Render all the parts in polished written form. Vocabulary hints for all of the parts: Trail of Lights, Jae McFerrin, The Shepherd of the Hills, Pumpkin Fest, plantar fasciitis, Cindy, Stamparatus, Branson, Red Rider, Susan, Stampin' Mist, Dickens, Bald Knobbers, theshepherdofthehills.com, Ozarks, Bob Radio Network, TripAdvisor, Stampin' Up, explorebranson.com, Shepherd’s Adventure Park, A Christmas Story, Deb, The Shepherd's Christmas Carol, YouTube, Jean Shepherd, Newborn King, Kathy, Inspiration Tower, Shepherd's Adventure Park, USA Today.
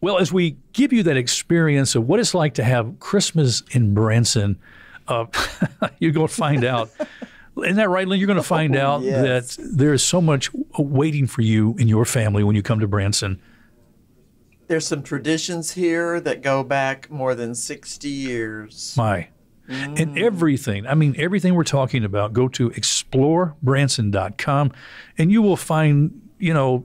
Well, as we give you that experience of what it's like to have Christmas in Branson, you're going to find out. Isn't that right, Lynn? You're going to find out yes. that there is so much waiting for you and your family when you come to Branson. There's some traditions here that go back more than 60 years. My. Mm. And everything, I mean, everything we're talking about, go to explorebranson.com and you will find, you know,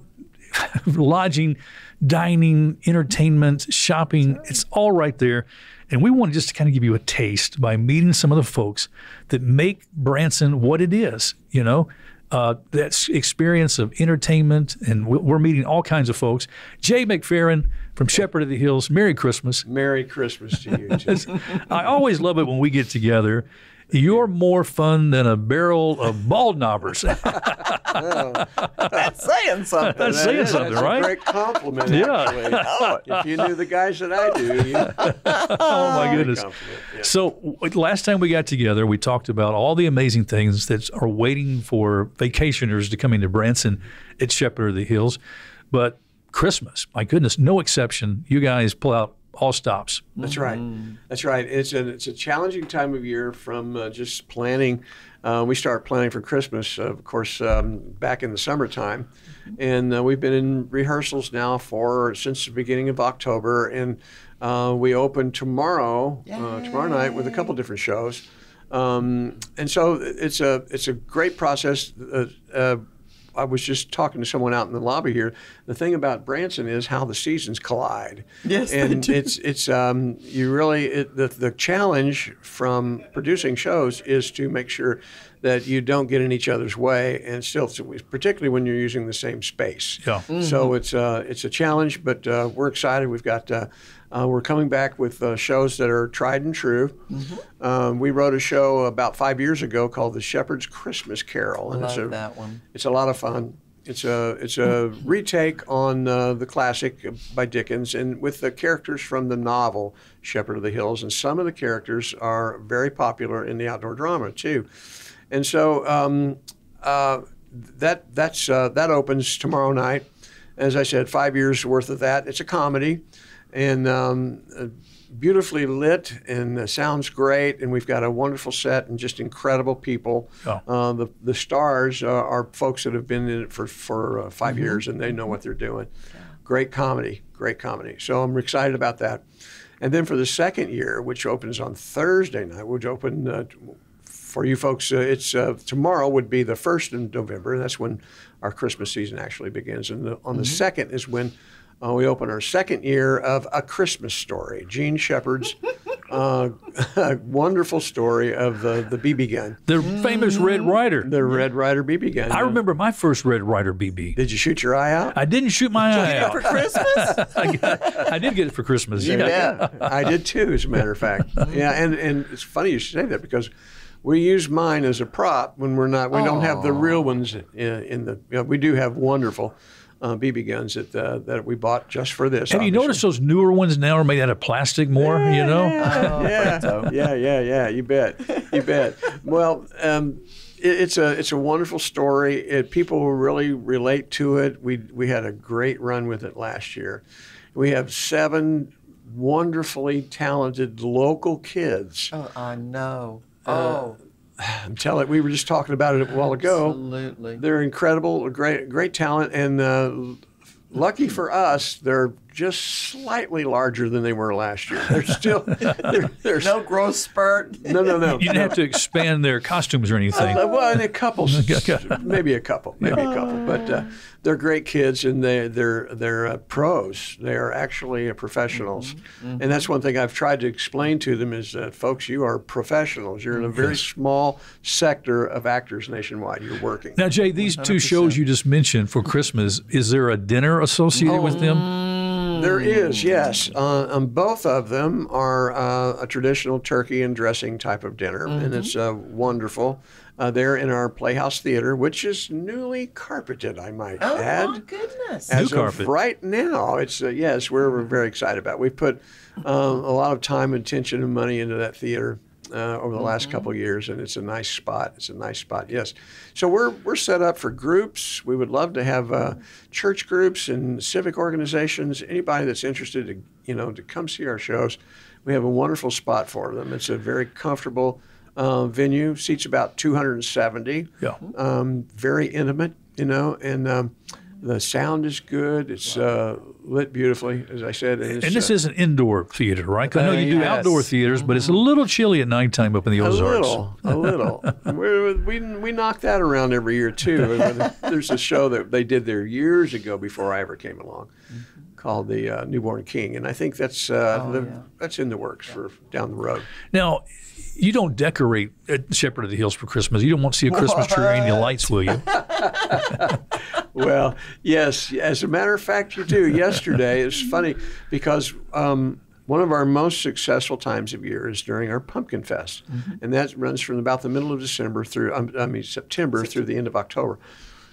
lodging, dining, entertainment, shopping. It's all right there. And we want just to kind of give you a taste by meeting some of the folks that make Branson what it is, you know, that experience of entertainment. And we're meeting all kinds of folks. Jae McFerrin from Shepherd of the Hills, Merry Christmas. Merry Christmas to you, too. I always love it when we get together. You're more fun than a barrel of Bald Knobbers. That's saying something. That's saying something, that's right? A great compliment, actually. Oh, if you knew the guys that I do, you know. Oh, my goodness. Yeah. So last time we got together, we talked about all the amazing things that are waiting for vacationers to come into Branson at Shepherd of the Hills. But Christmas, my goodness, no exception. You guys pull out all stops. That's right. That's right. It's a challenging time of year from just planning. We start planning for Christmas, of course, back in the summertime. And we've been in rehearsals now since the beginning of October. And we open tomorrow night with a couple different shows. And so it's a great process. I was just talking to someone out in the lobby here. The thing about Branson is how the seasons collide. Yes, and they do. The challenge from producing shows is to make sure that you don't get in each other's way, and still, particularly when you're using the same space. Yeah. Mm-hmm. So it's a challenge, but we're excited. We've got. We're coming back with shows that are tried and true. Mm-hmm. We wrote a show about 5 years ago called The Shepherd's Christmas Carol. And that one. It's a lot of fun. It's a retake on the classic by Dickens, and with the characters from the novel Shepherd of the Hills. And some of the characters are very popular in the outdoor drama too. And so that opens tomorrow night. As I said, 5 years worth of that. It's a comedy. And beautifully lit, and sounds great, and we've got a wonderful set and just incredible people. Oh. The stars are folks that have been in it for 5 years, and they know what they're doing. Yeah. Great comedy. So I'm excited about that. And then for the second year, which opens on Thursday night, which opened for you folks, tomorrow would be the 1st of November, and that's when our Christmas season actually begins. And on the 2nd is when we open our second year of A Christmas Story, Jean Shepherd's wonderful story of the BB gun. The famous Red Rider. The Red Rider BB gun. I remember my first Red Rider BB. Did you shoot your eye out? I didn't shoot my eye out. Did you get it for Christmas? I did get it for Christmas. Yeah, I did too, as a matter of fact. Yeah, and it's funny you should say that, because we use mine as a prop when we're not. We don't have the real ones in the. You know, we do have wonderful BB guns that we bought just for this. Have you noticed those newer ones now are made out of plastic more, you know? Yeah, you bet. Well, it's a wonderful story. People really relate to it. We had a great run with it last year. We have 7 wonderfully talented local kids. Oh, I know. I'm telling you, we were just talking about it a while ago. Absolutely. They're incredible, great talent, and lucky for us, they're just slightly larger than they were last year. They're still... There's no growth spurt. No. You didn't have to expand their costumes or anything. Well, and a couple. Maybe a couple. But they're great kids, and they're pros. They are actually professionals. And that's one thing I've tried to explain to them is that, folks, you are professionals. You're in a very small sector of actors nationwide. You're working. Now, Jay, these 100%. Two shows you just mentioned for Christmas, is there a dinner associated with them? There is, yes. Both of them are a traditional turkey and dressing type of dinner, and it's wonderful. They're in our Playhouse Theater, which is newly carpeted, I might add. Oh, my goodness. As New carpet. Of right now, it's yes, we're very excited about it. We've put a lot of time, attention, and money into that theater. over the last couple of years, and it's a nice spot. It's a nice spot, yes. So we're set up for groups. We would love to have church groups and civic organizations, anybody that's interested to, you know, to come see our shows. We have a wonderful spot for them. It's a very comfortable venue, seats about 270. Yeah. Very intimate, you know, and the sound is good. It's lit beautifully, as I said. And this is an indoor theater, right? I know you do outdoor theaters, but it's a little chilly at nighttime up in the Ozarks. A little. we knock that around every year, too. There's a show that they did there years ago before I ever came along called the Newborn King, and I think that's in the works for down the road. Now, you don't decorate at Shepherd of the Hills for Christmas. You don't want to see a Christmas tree or any lights, will you? Well, yes. As a matter of fact, you do. Yesterday, it's funny because one of our most successful times of year is during our Pumpkin Fest, and that runs from about the middle of December through, September through the end of October.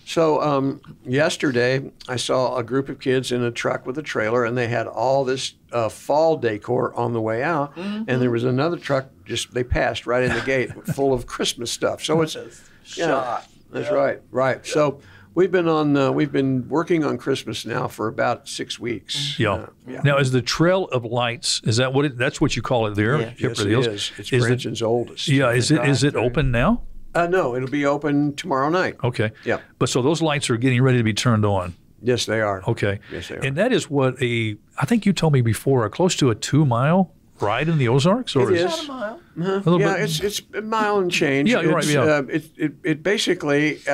So yesterday, I saw a group of kids in a truck with a trailer, and they had all this fall decor on the way out, and there was another truck they passed right in the gate full of Christmas stuff. So it's That's right. Yeah. So we've been working on Christmas now for about 6 weeks. Yeah. Now, is the Trail of Lights? Is that what that's what you call it there? Yeah. Yes, it is. It's Branson's oldest. Yeah. Is it open now? No, it'll be open tomorrow night. Okay. Yeah. But so those lights are getting ready to be turned on. Yes, they are. Okay. Yes, they are. And that is I think you told me before, close to a 2-mile ride in the Ozarks? Or it is. About a mile. A yeah, bit. It's a mile and change. Yeah, you're right. Yeah. It basically, if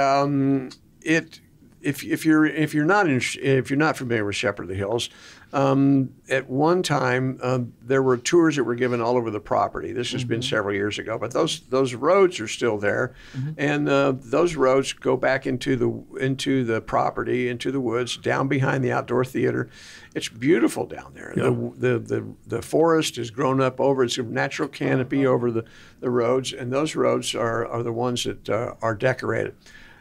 you're not familiar with Shepherd of the Hills, at one time there were tours that were given all over the property. This has been several years ago, but those roads are still there, and those roads go back into the property, into the woods, down behind the outdoor theater. It's beautiful down there. Yeah. The forest has grown up over. It's a natural canopy over the roads, and those roads are the ones that are decorated.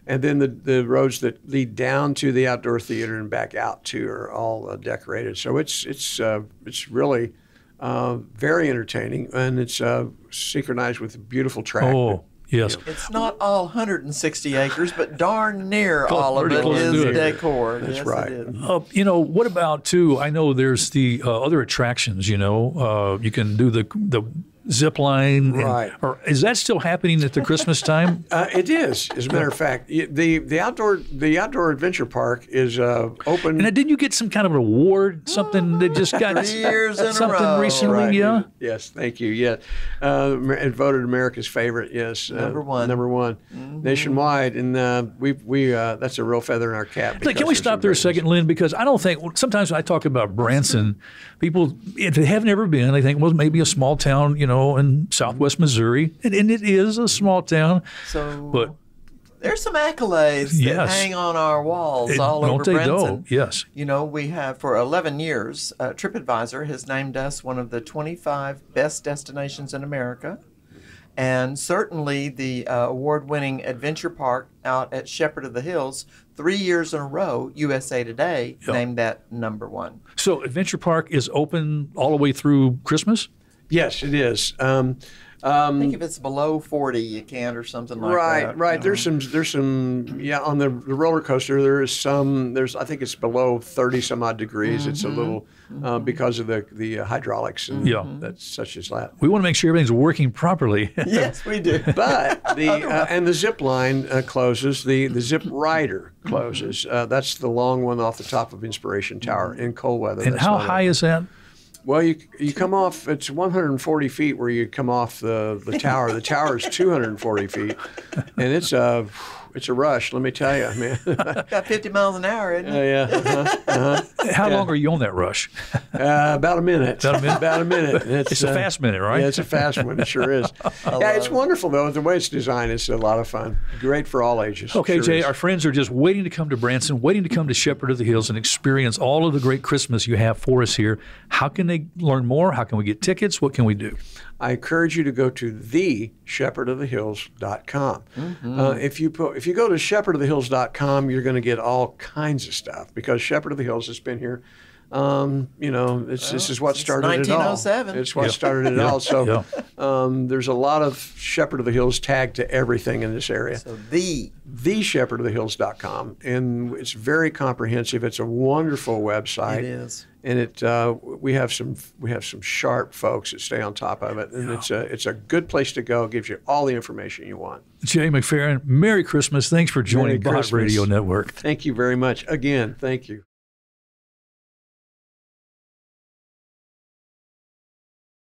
And then the roads that lead down to the outdoor theater and back out to are all decorated. So it's really very entertaining, and it's synchronized with a beautiful track. Oh, yes. It's not all 160 acres, but darn near all of it is decor. That's right. You know, what about, too, I know there's the other attractions, you know. You can do the zip line, right? Or is that still happening at the Christmas time? It is, as a matter of fact. The outdoor adventure park is open. And didn't you get some kind of an award? Something that just got years in something a row. Recently, right. Yeah. Yes, thank you. Yeah, and voted America's favorite. Yes, number one, nationwide, and that's a real feather in our cap. Like, can we stop there a second, Lynn? Because I don't think sometimes when I talk about Branson, people, if they have never been, they think, well, maybe a small town, you know, in Southwest Missouri, and it is a small town. So, but there's some accolades that hang on our walls all over Branson. Yes, you know, we have for 11 years. TripAdvisor has named us one of the 25 best destinations in America, and certainly the award-winning adventure park out at Shepherd of the Hills, 3 years in a row, USA Today named that #1. So, adventure park is open all the way through Christmas. Yes, it is. I think if it's below 40, you can't, or something like that. Right. There's some. Yeah, on the roller coaster, there is some. I think it's below 30 some odd degrees. It's a little because of the hydraulics and such as that. We want to make sure everything's working properly. Yes, we do. But the zip line closes. The zip rider closes. That's the long one off the top of Inspiration Tower in cold weather. And how high is that? Well, you come off, it's 140 feet where you come off the tower. The tower is 240 feet, and it's a rush, let me tell you, man. Got 50 miles an hour, isn't it? How long are you on that rush? About a minute. About a minute. It's a fast minute, right? Yeah, it's a fast one. It sure is. Yeah, it's wonderful, though. The way it's designed is a lot of fun. Great for all ages. Okay, sure Jay, our friends are just waiting to come to Branson, waiting to come to Shepherd of the Hills and experience all of the great Christmas you have for us here. How can they learn more? How can we get tickets? What can we do? I encourage you to go to theshepherdofthehills.com. If you go to theshepherdofthehills.com, you're going to get all kinds of stuff because Shepherd of the Hills has been here This is what started it all. 1907. It's what started it all. So there's a lot of Shepherd of the Hills tagged to everything in this area. So theshepherdofthehills.com. And it's very comprehensive. It's a wonderful website. It is. And it we have some sharp folks that stay on top of it, and it's a good place to go. It gives you all the information you want. Jae McFerrin, Merry Christmas! Thanks for joining Bob Radio Network. Thank you very much again. Thank you.